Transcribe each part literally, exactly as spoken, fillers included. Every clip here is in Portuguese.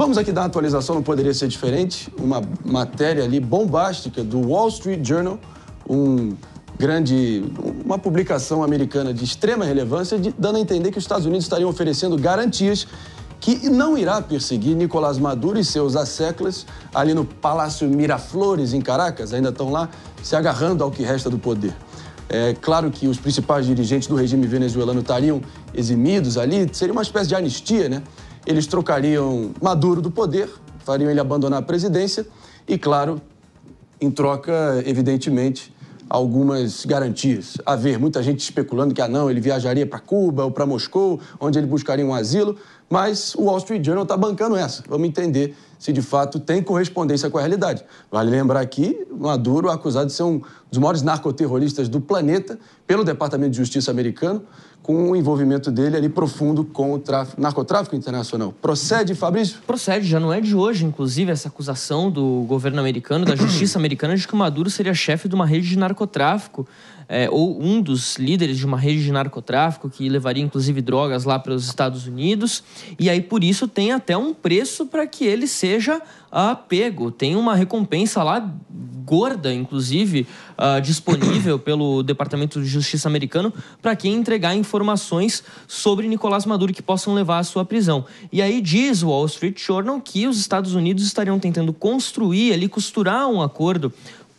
Vamos aqui dar uma atualização, não poderia ser diferente. Uma matéria ali bombástica do Wall Street Journal, um grande, uma publicação americana de extrema relevância, de, dando a entender que os Estados Unidos estariam oferecendo garantias que não irá perseguir Nicolás Maduro e seus asseclas ali no Palácio Miraflores, em Caracas. Ainda estão lá se agarrando ao que resta do poder. É claro que os principais dirigentes do regime venezuelano estariam eximidos ali, seria uma espécie de anistia, né? Eles trocariam Maduro do poder, fariam ele abandonar a presidência e, claro, em troca, evidentemente, algumas garantias. Haver muita gente especulando que, ah, não, ele viajaria para Cuba ou para Moscou, onde ele buscaria um asilo, mas o Wall Street Journal está bancando essa. Vamos entender se, de fato, tem correspondência com a realidade. Vale lembrar que Maduro é acusado de ser um dos maiores narcoterroristas do planeta pelo Departamento de Justiça americano, com o envolvimento dele ali profundo com o tráfico, narcotráfico internacional. Procede, Fabrício? Procede, já não é de hoje, inclusive, essa acusação do governo americano, da justiça americana, de que o Maduro seria chefe de uma rede de narcotráfico, É, ou um dos líderes de uma rede de narcotráfico que levaria, inclusive, drogas lá para os Estados Unidos. E aí, por isso, tem até um preço para que ele seja ah, pego. Tem uma recompensa lá gorda, inclusive, ah, disponível pelo Departamento de Justiça americano para quem entregar informações sobre Nicolás Maduro que possam levar à sua prisão. E aí diz o Wall Street Journal que os Estados Unidos estariam tentando construir ali, costurar um acordo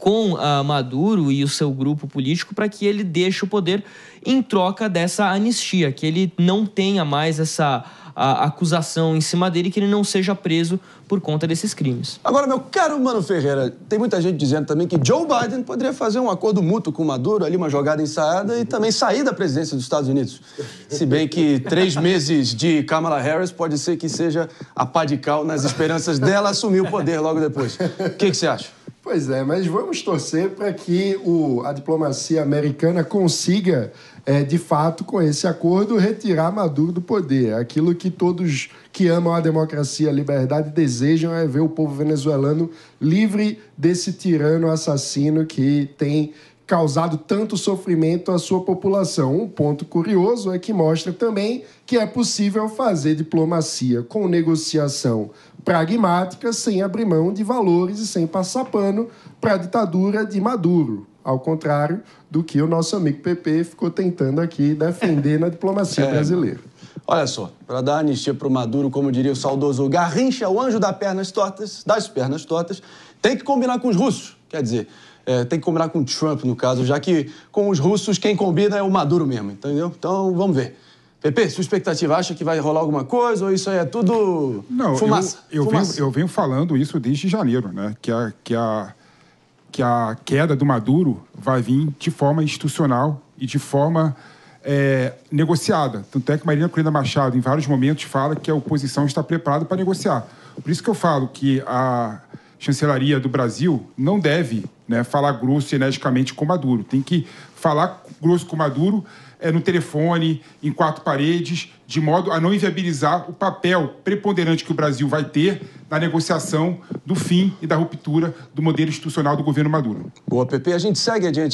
com uh, Maduro e o seu grupo político para que ele deixe o poder em troca dessa anistia, que ele não tenha mais essa a, acusação em cima dele, que ele não seja preso por conta desses crimes. Agora, meu caro Mano Ferreira, tem muita gente dizendo também que Joe Biden poderia fazer um acordo mútuo com Maduro, ali uma jogada ensaiada e também sair da presidência dos Estados Unidos. Se bem que três meses de Kamala Harris pode ser que seja a pá de cal nas esperanças dela assumir o poder logo depois. O que, que você acha? Pois é, mas vamos torcer para que o, a diplomacia americana consiga, é, de fato, com esse acordo, retirar Maduro do poder. Aquilo que todos que amam a democracia e a liberdade desejam é ver o povo venezuelano livre desse tirano assassino que tem causado tanto sofrimento à sua população. Um ponto curioso é que mostra também que é possível fazer diplomacia com negociação pragmática, sem abrir mão de valores e sem passar pano para a ditadura de Maduro, ao contrário do que o nosso amigo P P ficou tentando aqui defender na diplomacia é. brasileira. Olha só, para dar anistia para o Maduro, como diria o saudoso Garrincha, o anjo das pernas tortas, das pernas tortas, tem que combinar com os russos, quer dizer, é, tem que combinar com Trump, no caso, já que com os russos quem combina é o Maduro mesmo, entendeu? Então, vamos ver. Pepe, sua expectativa, acha que vai rolar alguma coisa ou isso aí é tudo Não, fumaça? Eu, eu, fumaça. Venho, eu venho falando isso desde janeiro, né? Que a, que, a, que a queda do Maduro vai vir de forma institucional e de forma é, negociada. Tanto é que Marina Corina Machado, em vários momentos, fala que a oposição está preparada para negociar. Por isso que eu falo que a chancelaria do Brasil não deve, né, falar grosso e energicamente com Maduro. Tem que falar grosso com Maduro é, no telefone, em quatro paredes, de modo a não inviabilizar o papel preponderante que o Brasil vai ter na negociação do fim e da ruptura do modelo institucional do governo Maduro. Boa, Pepe. A gente segue adiante.